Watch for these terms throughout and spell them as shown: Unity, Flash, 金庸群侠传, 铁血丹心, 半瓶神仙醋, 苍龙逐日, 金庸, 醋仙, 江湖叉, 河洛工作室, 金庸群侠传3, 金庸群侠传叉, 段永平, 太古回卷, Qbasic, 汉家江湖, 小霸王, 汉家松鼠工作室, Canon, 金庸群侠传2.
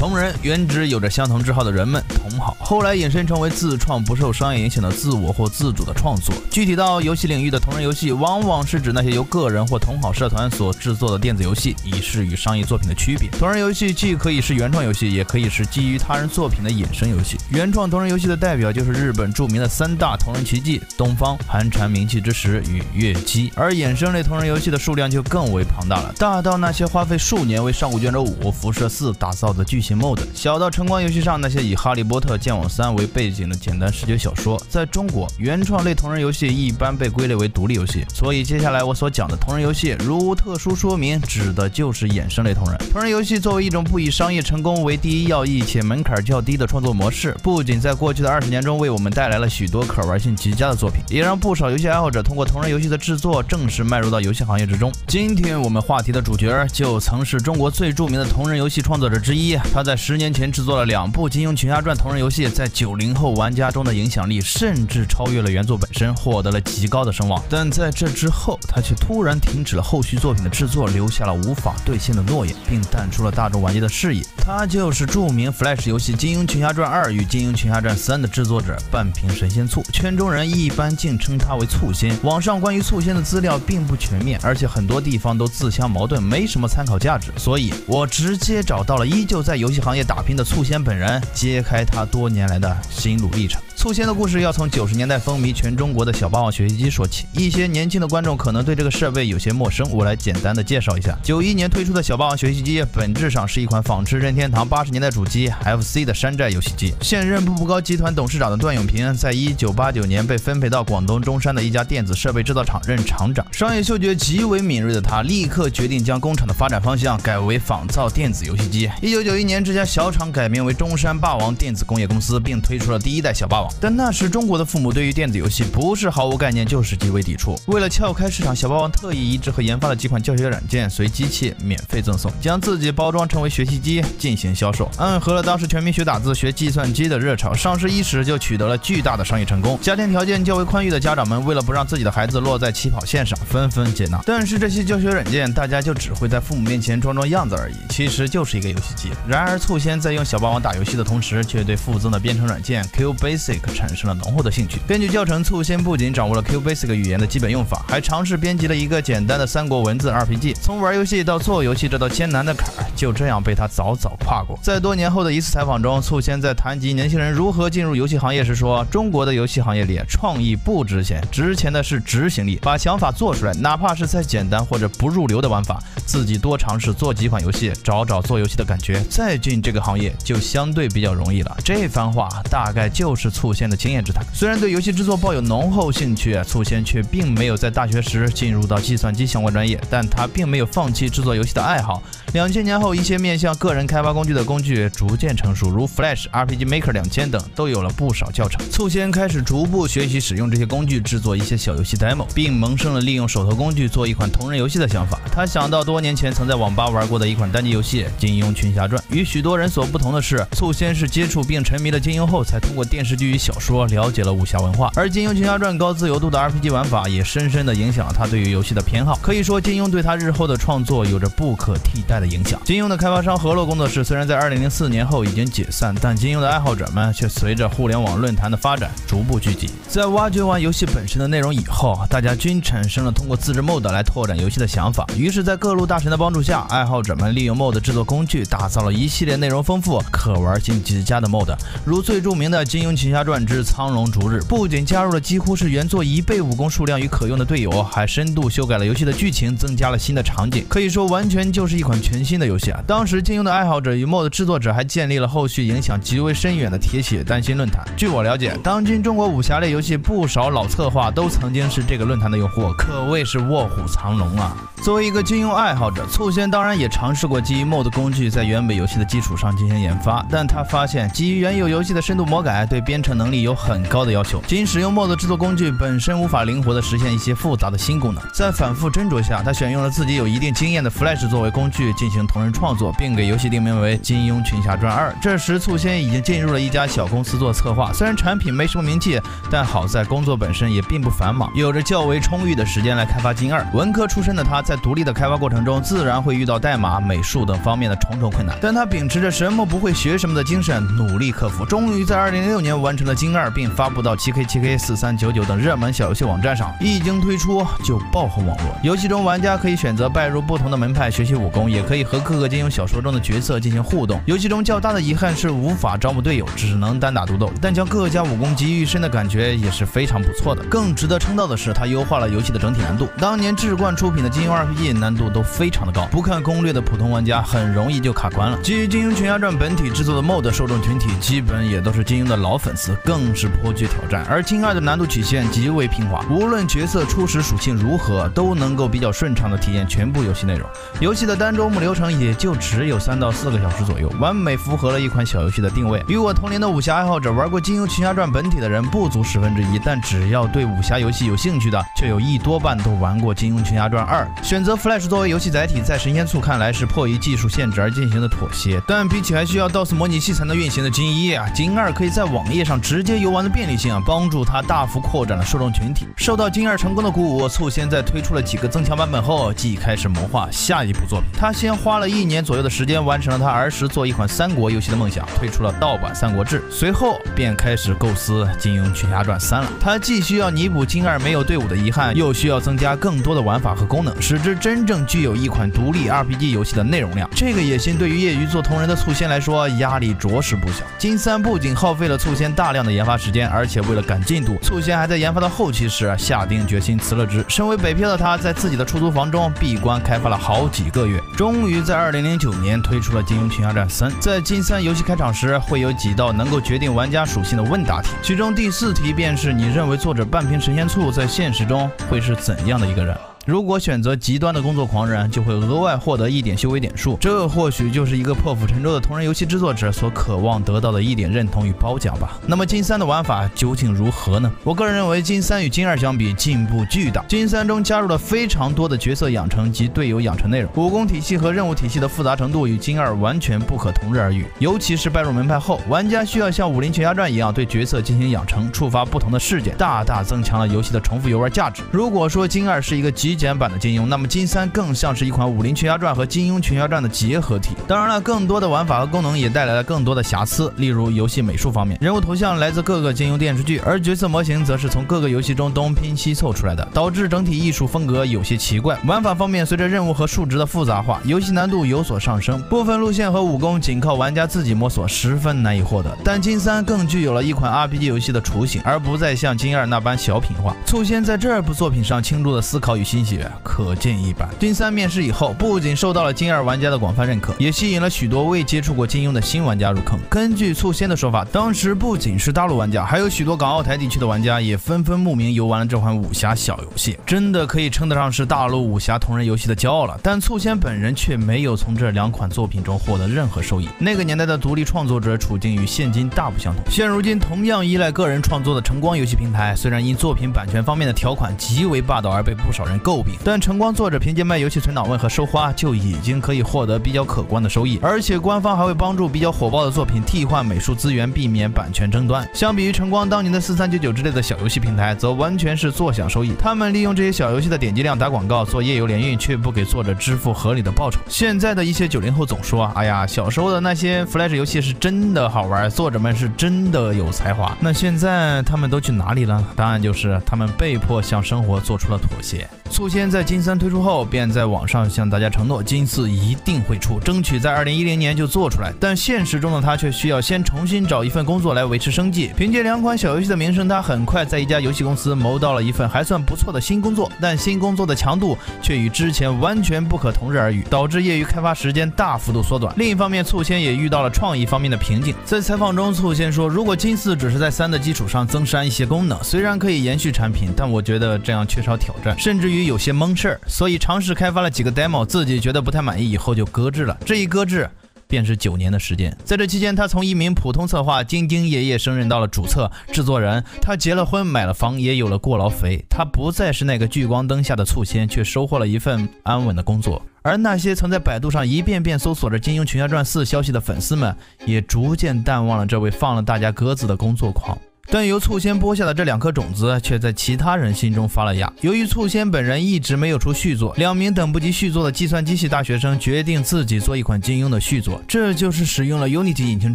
同人原指有着相同嗜好的人们同好，后来引申成为自创不受商业影响的自我或自主的创作。具体到游戏领域的同人游戏，往往是指那些由个人或同好社团所制作的电子游戏，以示与商业作品的区别。同人游戏既可以是原创游戏，也可以是基于他人作品的衍生游戏。原创同人游戏的代表就是日本著名的三大同人奇迹：东方、寒蝉鸣泣之时与月姬。而衍生类同人游戏的数量就更为庞大了，大到那些花费数年为《上古卷轴5》《辐射4》打造的巨型 mod， 小到晨光游戏上那些以《哈利波特》《剑网3》为背景的简单视觉小说。在中国，原创类同人游戏一般被归类为独立游戏，所以接下来我所讲的同人游戏，如无特殊说明，指的就是衍生类同人。同人游戏作为一种不以商业成功为第一要义且门槛较低的创作模式，不仅在过去的20年中为我们带来了许多可玩性极佳的作品，也让不少游戏爱好者通过同人游戏的制作正式迈入到游戏行业之中。今天我们话题的主角就曾是中国最著名的同人游戏创作者之一，他在10年前制作了2部《金庸群侠传》同人游戏，在90后玩家中的影响力甚至超越了原作本身，获得了极高的声望。但在这之后，他却突然停止了后续作品的制作，留下了无法兑现的诺言，并淡出了大众玩家的视野。他就是著名 Flash 游戏《金庸群侠传2》与《金庸群侠传3》的制作者半瓶神仙醋，圈中人一般竟称他为醋仙。网上关于醋仙的资料并不全面，而且很多地方都自相矛盾，没什么参考价值，所以我直接找到了依旧在游戏行业打拼的醋仙本人，揭开他多年来的心路历程。醋仙的故事要从90年代风靡全中国的小霸王学习机说起。一些年轻的观众可能对这个设备有些陌生，我来简单的介绍一下。91年推出的小霸王学习机本质上是一款仿制任天堂80年代主机 FC 的山寨游戏机。现任步步高集团董事长的段永平在1989年被分配到广东中山的一家电子设备制造厂任厂长。商业嗅觉极为敏锐的他立刻决定将工厂的发展方向改为仿造电子游戏机。1991年，这家小厂改名为中山霸王电子工业公司，并推出了第一代小霸王。但那时中国的父母对于电子游戏不是毫无概念，就是极为抵触。为了撬开市场，小霸王特意移植和研发了几款教学软件随机器免费赠送，将自己包装成为学习机进行销售，暗合了当时全民学打字学计算机的热潮。上市一时就取得了巨大的商业成功。家庭条件较为宽裕的家长们为了不让自己的孩子落在起跑线上，纷纷接纳。但是这些教学软件大家就只会在父母面前装装样子而已，其实就是一个游戏机。然而醋仙在用小霸王打游戏的同时，却对附赠的编程软件 Qbasic产生了浓厚的兴趣。根据教程，醋仙不仅掌握了 Qbasic 语言的基本用法，还尝试编辑了一个简单的三国文字 RPG。从玩游戏到做游戏这道艰难的坎儿，就这样被他早早跨过。在多年后的一次采访中，醋仙在谈及年轻人如何进入游戏行业时说：“中国的游戏行业里，创意不值钱，值钱的是执行力，把想法做出来，哪怕是再简单或者不入流的玩法，自己多尝试做几款游戏，找找做游戏的感觉，再进这个行业就相对比较容易了。”这番话大概就是醋仙的经验之谈。虽然对游戏制作抱有浓厚兴趣，醋仙却并没有在大学时进入到计算机相关专业，但他并没有放弃制作游戏的爱好。2000年后，一些面向个人开发工具的工具逐渐成熟，如 Flash、RPG Maker 2000等都有了不少教程。醋仙开始逐步学习使用这些工具制作一些小游戏 demo， 并萌生了利用手头工具做一款同人游戏的想法。他想到多年前曾在网吧玩过的一款单机游戏《金庸群侠传》。与许多人所不同的是，醋仙是接触并沉迷了金庸后，才通过电视剧与小说了解了武侠文化，而《金庸群侠传》高自由度的 RPG 玩法也深深的影响了他对于游戏的偏好。可以说，金庸对他日后的创作有着不可替代的影响。金庸的开发商河洛工作室虽然在2004年后已经解散，但金庸的爱好者们却随着互联网论坛的发展逐步聚集。在挖掘完游戏本身的内容以后，大家均产生了通过自制 mod 来拓展游戏的想法。于是，在各路大神的帮助下，爱好者们利用 mod 制作工具，打造了一系列内容丰富、可玩性极佳的 mod， 如最著名的《金庸群侠传》之苍龙逐日，不仅加入了几乎是原作1倍武功数量与可用的队友，还深度修改了游戏的剧情，增加了新的场景，可以说完全就是一款全新的游戏啊！当时金庸的爱好者与 mod 制作者还建立了后续影响极为深远的铁血丹心论坛。据我了解，当今中国武侠类游戏不少老策划都曾经是这个论坛的用户，可谓是卧虎藏龙啊！作为一个金庸爱好者，醋仙当然也尝试过基于 mod 工具在原本游戏的基础上进行研发，但他发现基于原有游戏的深度魔改对编程能力有很高的要求，仅使用 mod 制作工具本身无法灵活的实现一些复杂的新功能。在反复斟酌下，他选用了自己有一定经验的 Flash 作为工具，进行同人创作，并给游戏定名为《金庸群侠传2》。这时，醋仙已经进入了一家小公司做策划，虽然产品没什么名气，但好在工作本身也并不繁忙，有着较为充裕的时间来开发《金2》。文科出身的他，在独立的开发过程中，自然会遇到代码、美术等方面的重重困难，但他秉持着什么不会学什么的精神，努力克服，终于在2006年完成了《金2》，并发布到 7K、7K、4399等热门小游戏网站上。一经推出就爆红网络。游戏中玩家可以选择拜入不同的门派学习武功，也可以和各个金庸小说中的角色进行互动。游戏中较大的遗憾是无法招募队友，只能单打独斗，但将各家武功集于一身的感觉也是非常不错的。更值得称道的是，它优化了游戏的整体难度。当年智冠出品的金庸 RPG 难度都非常的高，不看攻略的普通玩家很容易就卡关了。基于《金庸群侠传》本体制作的 MOD 受众群体基本也都是金庸的老粉丝，更是颇具挑战。而金2的难度曲线极为平滑，无论角色初始属性如何，都能够比较顺畅的体验全部游戏内容。游戏的单周目流程也就只有3到4个小时左右，完美符合了一款小游戏的定位。与我同龄的武侠爱好者，玩过《金庸群侠传》本体的人不足1/10，但只要对武侠游戏有兴趣的，却有多半都玩过《金庸群侠传2》。选择 Flash 作为游戏载体，在神仙醋看来是迫于技术限制而进行的妥协，但比起还需要 DOS 模拟器才能运行的金1啊，金2可以在网页上直接游玩的便利性啊，帮助它大幅扩展了受众群体。受到金2成功的鼓舞，醋仙在推出了几个增强版本后，即开始谋划下一部作品。他先花了1年左右的时间，完成了他儿时做一款三国游戏的梦想，推出了盗版《三国志》，随后便开始构思《金庸群侠传3》了。他既需要弥补金2没有队伍的遗憾，又需要增加更多的玩法和功能，使之真正具有一款独立 RPG 游戏的内容量。这个野心对于业余做同人的醋仙来说，压力着实不小。金3不仅耗费了醋仙大量的研发时间，而且为了赶进度，醋仙还在研发到后期时下定决心辞了职。身为北漂的他，在自己的出租房中闭关开发了好几个月，终于在2009年推出了《金庸群侠传3》。在金3游戏开场时，会有几道能够决定玩家属性的问答题，其中第4题便是你认为作者半瓶神仙醋在现实中会是怎样的一个人。如果选择极端的工作狂人，就会额外获得1点修为点数，这或许就是一个破釜沉舟的同人游戏制作者所渴望得到的1点认同与褒奖吧。那么金3的玩法究竟如何呢？我个人认为金3与金2相比进步巨大。金3中加入了非常多的角色养成及队友养成内容，武功体系和任务体系的复杂程度与金2完全不可同日而语。尤其是拜入门派后，玩家需要像武林群侠传一样对角色进行养成，触发不同的事件，大大增强了游戏的重复游玩价值。如果说金2是一个极简版的金庸，那么金3更像是一款武林群侠传和金庸群侠传的结合体。当然了，更多的玩法和功能也带来了更多的瑕疵，例如游戏美术方面，人物头像来自各个金庸电视剧，而角色模型则是从各个游戏中东拼西凑出来的，导致整体艺术风格有些奇怪。玩法方面，随着任务和数值的复杂化，游戏难度有所上升，部分路线和武功仅靠玩家自己摸索，十分难以获得。但金3更具有了一款 RPG 游戏的雏形，而不再像金2那般小品化。醋仙在这部作品上倾注的思考与心血可见一斑。金3面世以后，不仅受到了金2玩家的广泛认可，也吸引了许多未接触过金庸的新玩家入坑。根据醋仙的说法，当时不仅是大陆玩家，还有许多港澳台地区的玩家也纷纷慕名游玩了这款武侠小游戏，真的可以称得上是大陆武侠同人游戏的骄傲了。但醋仙本人却没有从这2款作品中获得任何收益。那个年代的独立创作者处境与现今大不相同，现如今同样依赖个人创作的晨光游戏平台，虽然因作品版权方面的条款极为霸道而被不少人诟病，但晨光作者凭借卖游戏存档位和收花就已经可以获得比较可观的收益，而且官方还会帮助比较火爆的作品替换美术资源，避免版权争端。相比于晨光当年的4399之类的小游戏平台，则完全是坐享收益，他们利用这些小游戏的点击量打广告，做页游联运，却不给作者支付合理的报酬。现在的一些90后总说，哎呀，小时候的那些 Flash 游戏是真的好玩，作者们是真的有才华。那现在他们都去哪里了？答案就是他们被迫向生活做出了妥协。醋仙在金3推出后，便在网上向大家承诺，金4一定会出，争取在2010年就做出来。但现实中的他却需要先重新找一份工作来维持生计。凭借2款小游戏的名声，他很快在一家游戏公司谋到了一份还算不错的新工作，但新工作的强度却与之前完全不可同日而语，导致业余开发时间大幅度缩短。另一方面，醋仙也遇到了创意方面的瓶颈。在采访中，醋仙说，如果金4只是在3的基础上增删一些功能，虽然可以延续产品，但我觉得这样缺少挑战，甚至于有些蒙事儿，所以尝试开发了几个 demo， 自己觉得不太满意以后就搁置了。这一搁置便是9年的时间。在这期间，他从一名普通策划兢兢业业升任到了主策、制作人。他结了婚，买了房，也有了过劳肥。他不再是那个聚光灯下的醋仙，却收获了一份安稳的工作。 而那些曾在百度上一遍遍搜索着《金庸群侠传4》消息的粉丝们，也逐渐淡忘了这位放了大家鸽子的工作狂。但由醋仙播下的这2颗种子，却在其他人心中发了芽。由于醋仙本人一直没有出续作，2名等不及续作的计算机系大学生决定自己做一款金庸的续作，这就是使用了 Unity 引擎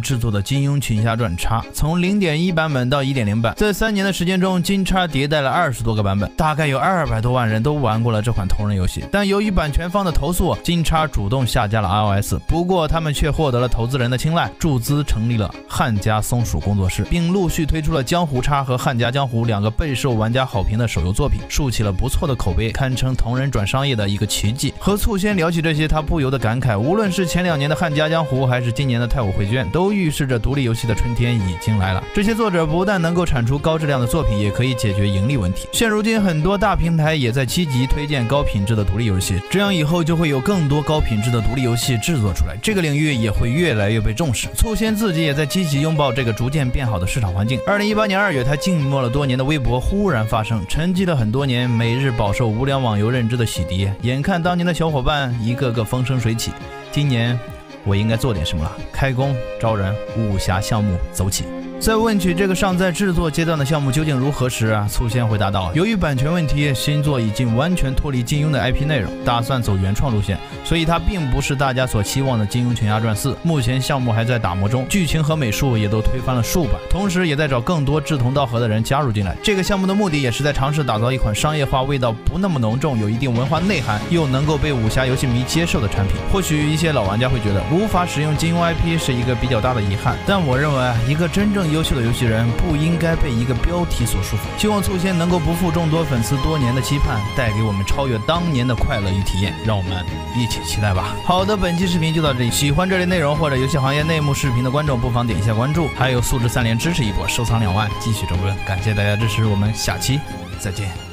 制作的《金庸群侠传叉》。从 0.1 版本到 1.0 版，在3年的时间中，金叉迭代了20多个版本，大概有200多万人都玩过了这款同人游戏。但由于版权方的投诉，金叉主动下架了 iOS。不过他们却获得了投资人的青睐，注资成立了汉家松鼠工作室，并陆续推出了 江湖叉和汉家江湖2个备受玩家好评的手游作品，竖起了不错的口碑，堪称同人转商业的一个奇迹。和醋仙聊起这些，他不由得感慨，无论是前2年的汉家江湖，还是今年的太古回卷，都预示着独立游戏的春天已经来了。这些作者不但能够产出高质量的作品，也可以解决盈利问题。现如今，很多大平台也在积极推荐高品质的独立游戏，这样以后就会有更多高品质的独立游戏制作出来，这个领域也会越来越被重视。醋仙自己也在积极拥抱这个逐渐变好的市场环境。2018年2月，他静默了多年的微博忽然发声，沉寂了很多年，每日饱受无良网游认知的洗涤。眼看当年的小伙伴一个个风生水起，今年我应该做点什么了？开工招人，武侠项目走起。 在问起这个尚在制作阶段的项目究竟如何时，醋仙回答道：“由于版权问题，新作已经完全脱离金庸的 IP 内容，打算走原创路线，所以它并不是大家所期望的《金庸群侠传4》。目前项目还在打磨中，剧情和美术也都推翻了竖版，同时也在找更多志同道合的人加入进来。这个项目的目的也是在尝试打造一款商业化味道不那么浓重、有一定文化内涵，又能够被武侠游戏迷接受的产品。或许一些老玩家会觉得无法使用金庸 IP 是一个比较大的遗憾，但我认为一个真正 优秀的游戏人不应该被一个标题所束缚。希望醋仙能够不负众多粉丝多年的期盼，带给我们超越当年的快乐与体验。让我们一起期待吧。好的，本期视频就到这里。喜欢这类内容或者游戏行业内幕视频的观众，不妨点一下关注。还有素质3连支持一波，收藏2万，继续周更。感谢大家支持，我们下期再见。